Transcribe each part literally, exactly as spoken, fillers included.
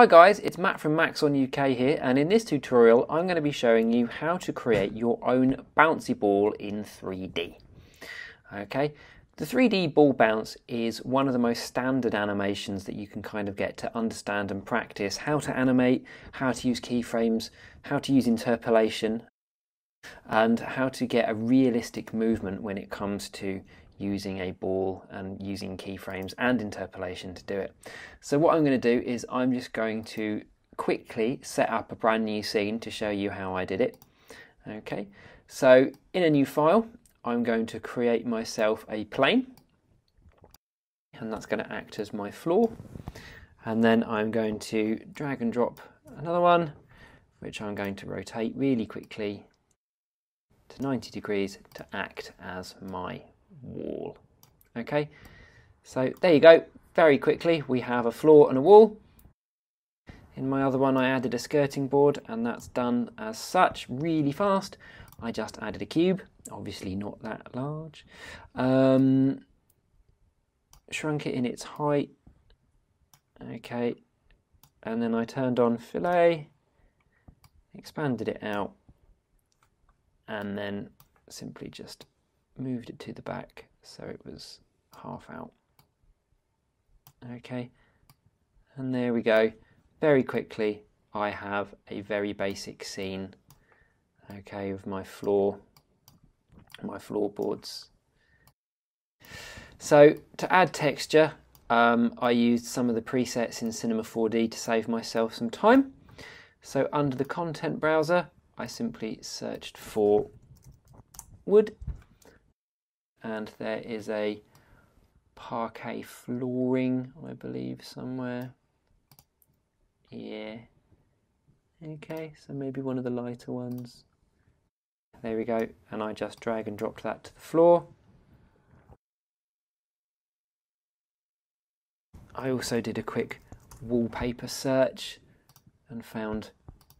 Hi guys, it's Matt from Maxon U K here, and in this tutorial I'm going to be showing you how to create your own bouncy ball in three D. Okay, the three D ball bounce is one of the most standard animations that you can kind of get to understand and practice how to animate, how to use keyframes, how to use interpolation, and how to get a realistic movement when it comes to using a ball and using keyframes and interpolation to do it. So what I'm going to do is I'm just going to quickly set up a brand new scene to show you how I did it. Okay, so in a new file I'm going to create myself a plane, and that's going to act as my floor, and then I'm going to drag and drop another one which I'm going to rotate really quickly to ninety degrees to act as my wall. Okay, so there you go. Very quickly we have a floor and a wall. In my other one I added a skirting board, and that's done as such really fast. I just added a cube, obviously not that large, um, shrunk it in its height. Okay, and then I turned on fillet, expanded it out, and then simply just moved it to the back so it was half out. Okay, and there we go. Very quickly I have a very basic scene, okay, of my floor, my floorboards. So to add texture, um, I used some of the presets in Cinema four D to save myself some time. So under the content browser I simply searched for wood, and there is a parquet flooring, I believe, somewhere. Yeah. Okay, so maybe one of the lighter ones. There we go, and I just drag and dropped that to the floor. I also did a quick wallpaper search and found,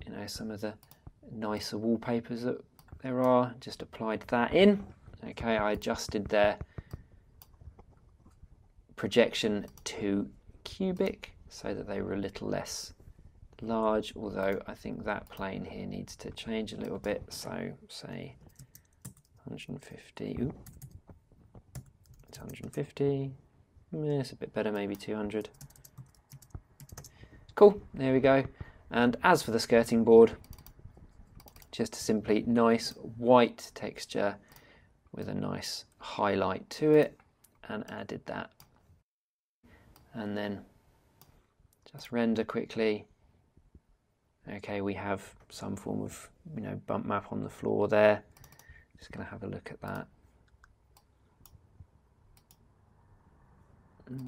you know, some of the nicer wallpapers that there are. Just applied that in. Okay, I adjusted their projection to cubic so that they were a little less large, although I think that plane here needs to change a little bit, so say one hundred fifty, ooh, it's one hundred fifty, it's a bit better, maybe two hundred. Cool, there we go. And as for the skirting board, just a simply nice white texture with a nice highlight to it, and added that, and then just render quickly. Okay, we have some form of, you know, bump map on the floor there. Just going to have a look at that.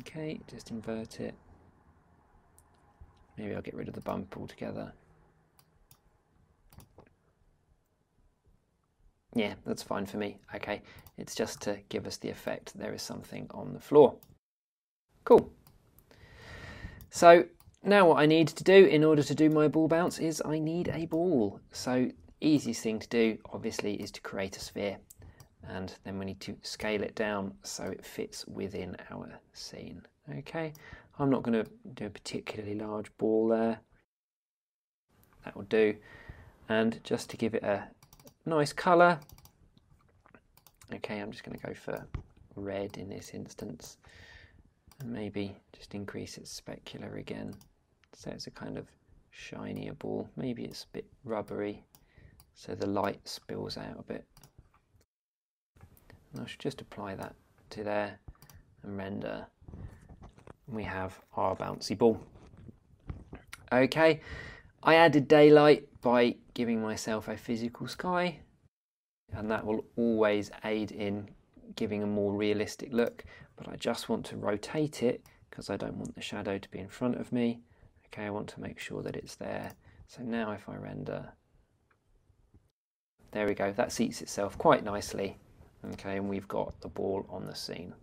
Okay, just invert it. Maybe I'll get rid of the bump altogether. Yeah, that's fine for me. Okay, it's just to give us the effect there is something on the floor. Cool. So now what I need to do in order to do my ball bounce is I need a ball. So easiest thing to do, obviously, is to create a sphere, and then we need to scale it down so it fits within our scene. Okay, I'm not going to do a particularly large ball there. That will do. And just to give it a nice colour. Okay, I'm just going to go for red in this instance, and maybe just increase its specular again, so it's a kind of shinier ball. Maybe it's a bit rubbery, so the light spills out a bit. And I should just apply that to there and render. We have our bouncy ball. Okay, I added daylight by giving myself a physical sky, and that will always aid in giving a more realistic look, but I just want to rotate it because I don't want the shadow to be in front of me. Okay, I want to make sure that it's there. So now if I render, there we go, that seats itself quite nicely. Okay, and we've got the ball on the scene.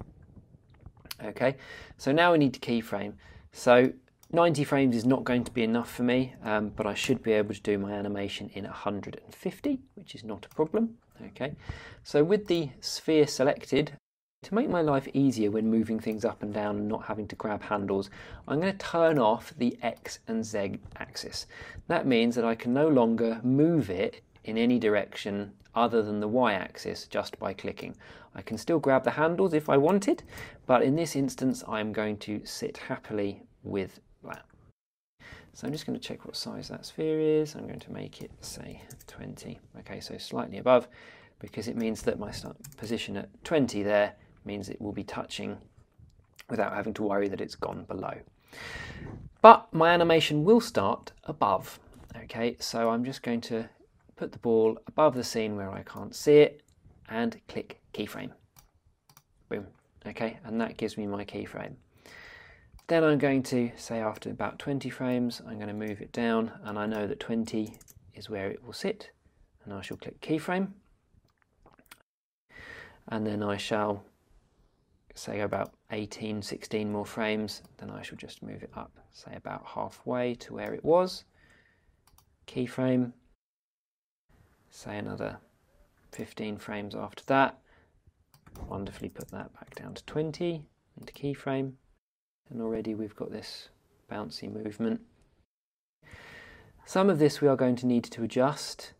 Okay, so now we need to keyframe. So ninety frames is not going to be enough for me, um, but I should be able to do my animation in one hundred fifty, which is not a problem. Okay, so with the sphere selected, To make my life easier when moving things up and down and not having to grab handles, I'm going to turn off the X and Z axis. That means that I can no longer move it in any direction other than the Y axis just by clicking. I can still grab the handles if I wanted, but in this instance I'm going to sit happily with that. So I'm just going to check what size that sphere is. I'm going to make it say twenty. Okay, so slightly above, because it means that my start position at twenty there means it will be touching without having to worry that it's gone below. But my animation will start above. Okay, so I'm just going to put the ball above the scene where I can't see it and click keyframe. Boom. Okay, and that gives me my keyframe. Then I'm going to say after about twenty frames, I'm going to move it down, and I know that twenty is where it will sit, and I shall click keyframe. And then I shall say about eighteen, sixteen more frames, then I shall just move it up, say about halfway to where it was, keyframe, say another fifteen frames after that, wonderfully put that back down to twenty and keyframe, and already we've got this bouncy movement. Some of this we are going to need to adjust.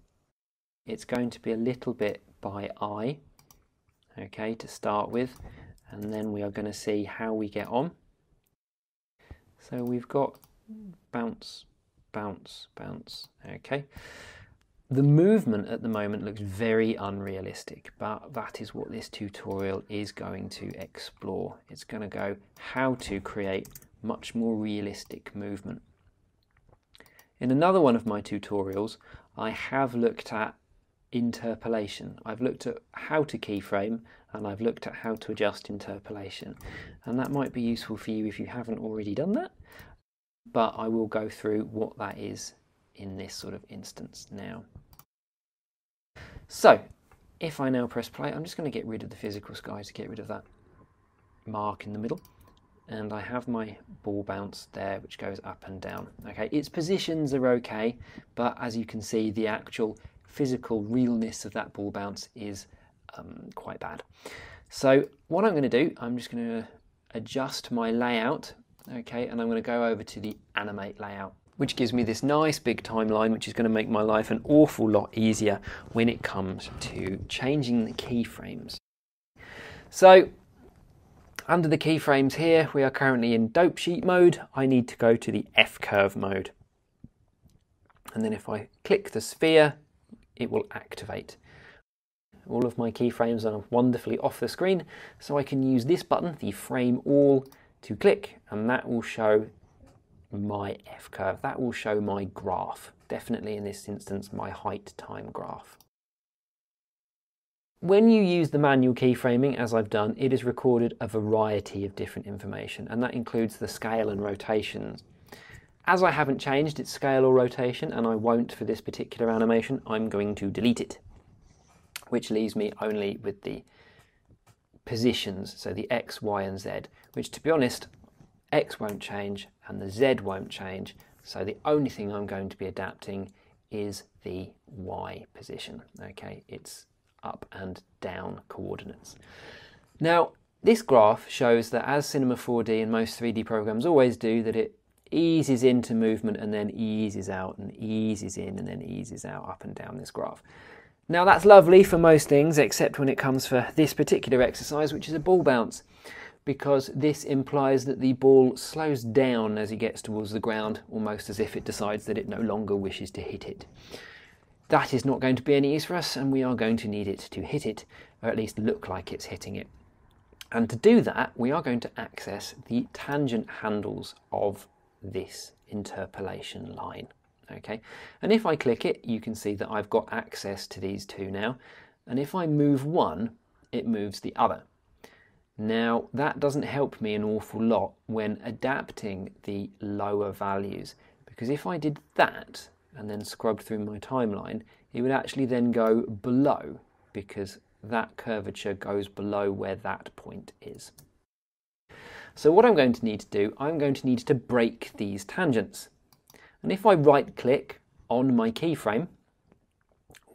It's going to be a little bit by eye, okay, to start with, and then we are going to see how we get on. So we've got bounce, bounce, bounce, okay. The movement at the moment looks very unrealistic, but that is what this tutorial is going to explore. It's going to go how to create much more realistic movement. In another one of my tutorials, I have looked at interpolation. I've looked at how to keyframe, and I've looked at how to adjust interpolation, and that might be useful for you if you haven't already done that, but I will go through what that is in this sort of instance now. So if I now press play, I'm just going to get rid of the physical sky to get rid of that mark in the middle, and I have my ball bounce there which goes up and down. Okay, its positions are okay, but as you can see the actual physical realness of that ball bounce is um, quite bad. So what I'm going to do, I'm just going to adjust my layout, okay, and I'm going to go over to the animate layout, which gives me this nice big timeline, which is going to make my life an awful lot easier when it comes to changing the keyframes. So under the keyframes here, we are currently in dope sheet mode. I need to go to the F curve mode, and then if I click the sphere, it will activate. All of my keyframes are wonderfully off the screen, so I can use this button, the frame all, to click, and that will show my F curve. That will show my graph, definitely in this instance my height time graph. When you use the manual keyframing, as I've done, it is recorded a variety of different information, and that includes the scale and rotations. As I haven't changed its scale or rotation, and I won't for this particular animation, I'm going to delete it, which leaves me only with the positions, so the X, Y and Z, which to be honest, X won't change and the Z won't change, so the only thing I'm going to be adapting is the Y position, okay, it's up and down coordinates. Now this graph shows that, as Cinema four D and most three D programs always do, that it eases into movement and then eases out and eases in and then eases out up and down this graph. Now that's lovely for most things, except when it comes for this particular exercise, which is a ball bounce, because this implies that the ball slows down as it gets towards the ground, almost as if it decides that it no longer wishes to hit it. That is not going to be any use for us, and we are going to need it to hit it, or at least look like it's hitting it. And to do that, we are going to access the tangent handles of this interpolation line, okay, and if I click it, you can see that I've got access to these two now, and if I move one, it moves the other. Now that doesn't help me an awful lot when adapting the lower values, because if I did that and then scrubbed through my timeline, it would actually then go below, because that curvature goes below where that point is. So what I'm going to need to do, I'm going to need to break these tangents. And if I right click on my keyframe,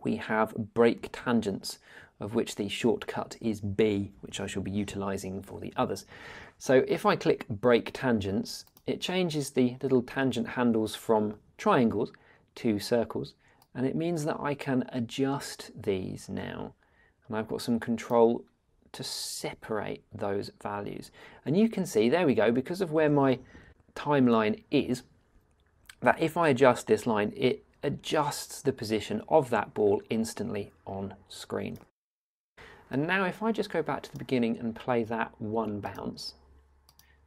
we have break tangents, of which the shortcut is B, which I shall be utilizing for the others. So if I click break tangents, it changes the little tangent handles from triangles to circles, and it means that I can adjust these now, and I've got some control to separate those values. And you can see, there we go, because of where my timeline is, that if I adjust this line, it adjusts the position of that ball instantly on screen. And now if I just go back to the beginning and play that one bounce,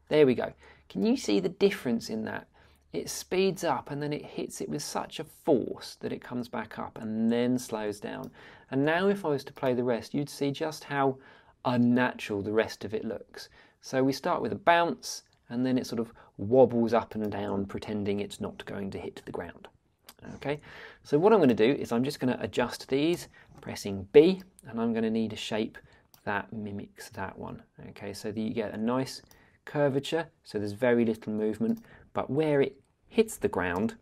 there we go. Can you see the difference in that? It speeds up and then it hits it with such a force that it comes back up and then slows down. And now if I was to play the rest, you'd see just how unnatural the rest of it looks. So we start with a bounce and then it sort of wobbles up and down pretending it's not going to hit the ground. Okay, so what I'm going to do is I'm just going to adjust these, pressing B, and I'm going to need a shape that mimics that one. Okay, so that you get a nice curvature, so there's very little movement, but where it hits the ground,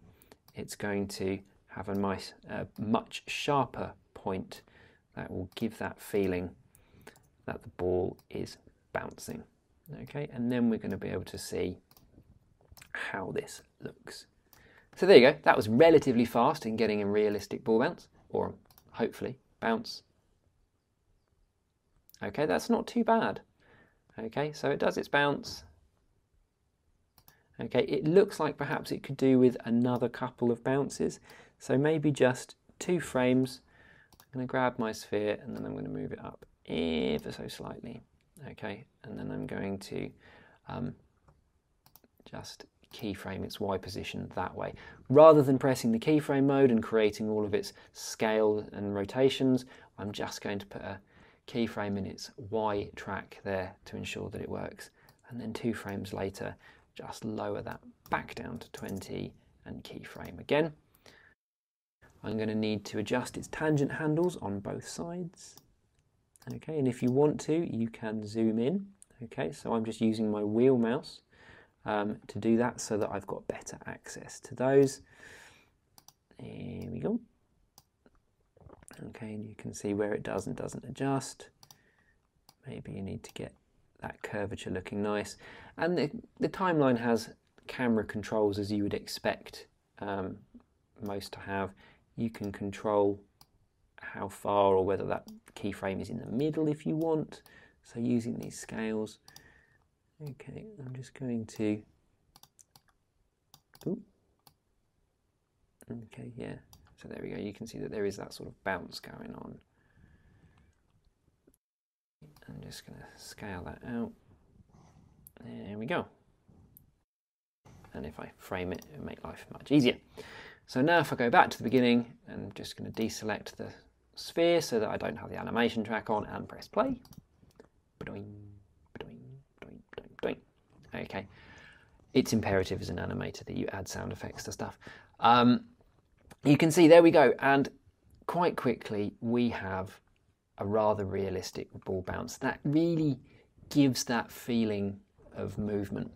it's going to have a nice, uh, much sharper point that will give that feeling that the ball is bouncing. Okay, and then we're going to be able to see how this looks. So there you go, that was relatively fast in getting a realistic ball bounce, or hopefully bounce. Okay, that's not too bad. Okay, so it does its bounce. Okay, it looks like perhaps it could do with another couple of bounces, so maybe just two frames. I'm going to grab my sphere and then I'm going to move it up ever so slightly. Okay, and then I'm going to um, just keyframe its Y position that way. Rather than pressing the keyframe mode and creating all of its scale and rotations, I'm just going to put a keyframe in its Y track there to ensure that it works. And then two frames later, just lower that back down to twenty and keyframe again. I'm going to need to adjust its tangent handles on both sides. Okay, and if you want to, you can zoom in. Okay, so I'm just using my wheel mouse Um, to do that so that I've got better access to those. There we go. Okay, and you can see where it does and doesn't adjust. Maybe you need to get that curvature looking nice. And the, the timeline has camera controls, as you would expect um, most to have. You can control how far or whether that keyframe is in the middle if you want. So using these scales. Okay, I'm just going to, ooh. Okay, yeah, so there we go, you can see that there is that sort of bounce going on. I'm just going to scale that out, there we go. And if I frame it, it'll make life much easier. So now if I go back to the beginning, I'm just going to deselect the sphere so that I don't have the animation track on and press play. Ba-doing. Okay, it's imperative as an animator that you add sound effects to stuff. Um, you can see, there we go, and quite quickly we have a rather realistic ball bounce that really gives that feeling of movement.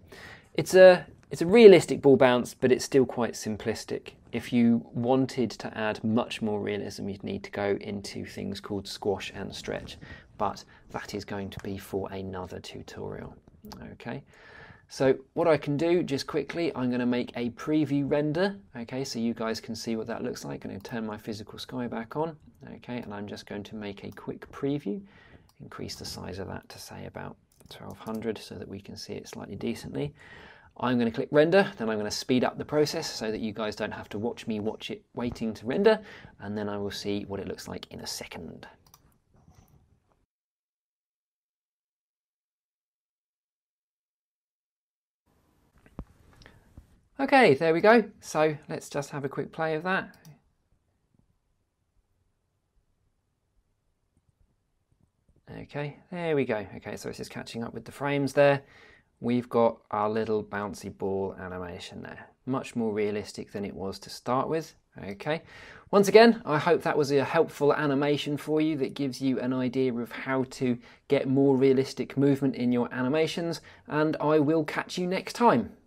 It's a, it's a realistic ball bounce, but it's still quite simplistic. If you wanted to add much more realism, you'd need to go into things called squash and stretch, but that is going to be for another tutorial. Okay, so what I can do just quickly, I'm going to make a preview render, okay, so you guys can see what that looks like. I'm going to turn my physical sky back on, okay, and I'm just going to make a quick preview, increase the size of that to say about twelve hundred so that we can see it slightly decently. I'm going to click render, then I'm going to speed up the process so that you guys don't have to watch me watch it waiting to render, and then I will see what it looks like in a second. Okay, there we go. So let's just have a quick play of that. Okay, there we go. Okay, so this is catching up with the frames there. We've got our little bouncy ball animation there. Much more realistic than it was to start with. Okay, once again, I hope that was a helpful animation for you that gives you an idea of how to get more realistic movement in your animations, and I will catch you next time.